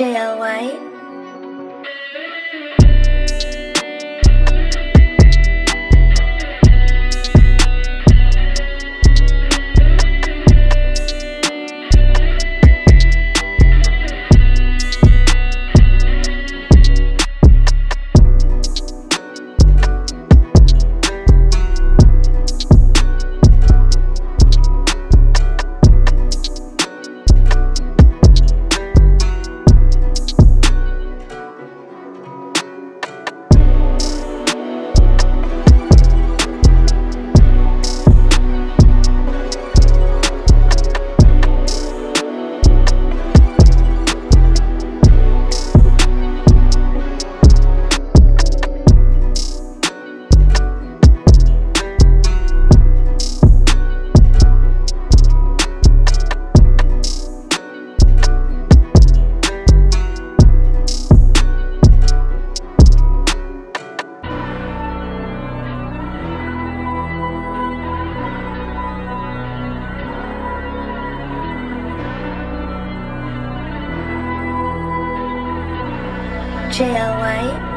JLY. JLY.